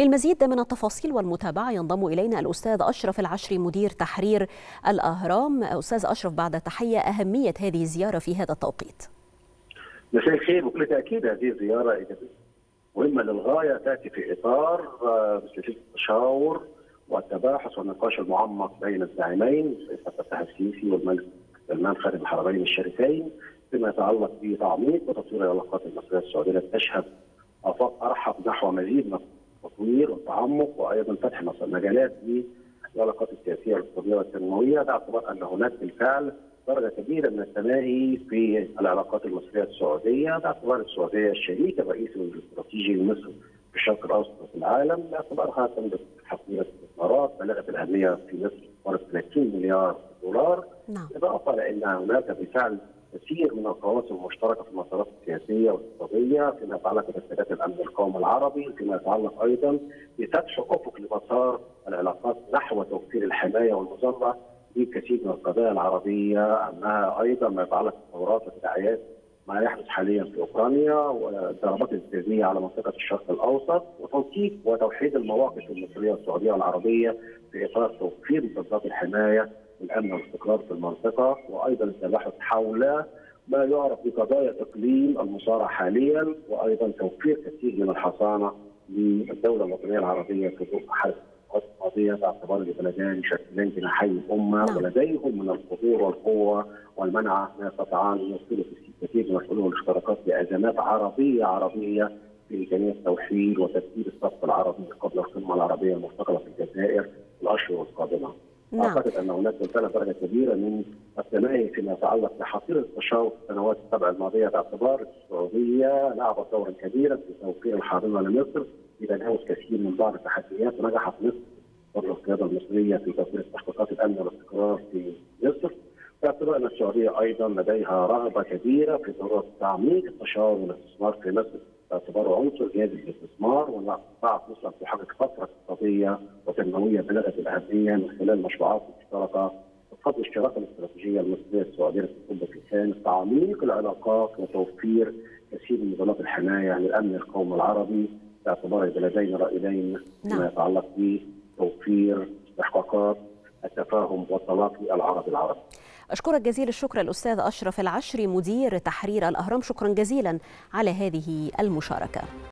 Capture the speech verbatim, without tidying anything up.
للمزيد من التفاصيل والمتابعة ينضم إلينا الأستاذ أشرف العشري مدير تحرير الأهرام. أستاذ أشرف، بعد تحية، أهمية هذه الزيارة في هذا التوقيت؟ مساء الخير. بكل تأكيد هذه زيارة إيجابية مهمة للغاية، تأتي في إطار سلسلة التشاور والتباحث والنقاش المعمق بين الزعيمين الرئيس عبد الفتاح السيسي والملك سلمان خادم الحرمين الشريفين فيما يتعلق بتعميق وتطوير العلاقات المصرية السعودية التي تشهد آفاق أرحب نحو مزيد من التطوير والتعمق وأيضا فتح مجالات للعلاقات السياسية والاقتصادية والتنموية، باعتبار أن هناك بالفعل درجة كبيرة من التماهي في العلاقات المصرية السعودية، باعتبار السعودية الشريك الرئيسي والاستراتيجي لمصر في الشرق الأوسط وفي العالم، باعتبارها تملك حصيلة استثمارات بلغت الأهمية في مصر حوالي ثلاثين مليار دولار، بالإضافة إلى أن هناك بالفعل كثير من القواسم المشتركة في المسارات السياسية والاقتصادية فيما يتعلق بتسهيلات الأمن القومي العربي، فيما يتعلق أيضا بفتح أفق لمسار العلاقات نحو توفير الحماية والمظلة لكثير من القضايا العربية، أنها أيضا ما يتعلق بالثورات والتداعيات ما يحدث حاليا في أوكرانيا والضربات الإسرائيلية على منطقة الشرق الأوسط، وتنسيق وتوحيد المواقف المصرية والسعودية والعربية في إطار توفير مصدرات الحماية والأمن والاستقرار في المنطقة، وأيضا التباحث حول ما يعرف بقضايا إقليم المصارعة حاليا، وأيضا توفير كثير من الحصانة للدولة الوطنية العربية في ظروف حرب قضية، باعتبار البلدان يشكلان جناحي الأمة ولديهم من القدرة والقوة والمنعة ما يستطيعان أن يصلوا في كثير من الحلول والاشتراكات بأزمات عربية عربية بإمكانية توحيد وتدبير الصف العربي قبل القمة العربية المستقلة في الجزائر الأشهر القادمة. أعتقد أن هناك بالفعل درجة كبيرة من التماهي فيما يتعلق بحصيلة التشاور في السنوات السبع الماضية، باعتبار السعودية لعبت دورا كبيرا في توفير الحاضنة لمصر بتجاوز كثير من بعض التحديات، ونجحت مصر ضمن القياده المصريه في تطوير تحقيقات الامن والاستقرار في مصر، باعتبار ان السعوديه ايضا لديها رغبه كبيره في ضروره تعميق التشاور والاستثمار في مصر، باعتباره عنصر جاذب للاستثمار، واستطاعت مصر ان تحقق فتره اقتصاديه وتنمويه بلغت الاهميه من خلال مشروعات مشتركه بخط الشراكه الاستراتيجيه المصريه السعوديه التي تطلب بشان تعميق العلاقات وتوفير كثير من نظامات الحمايه للامن القومي العربي، باعتبار البلدين رائدين فيما يتعلق بتوفير استحقاقات التفاهم والتلاقي العربي العربي. أشكرك جزيل الشكر الأستاذ أشرف العشري مدير تحرير الأهرام، شكرا جزيلا على هذه المشاركة.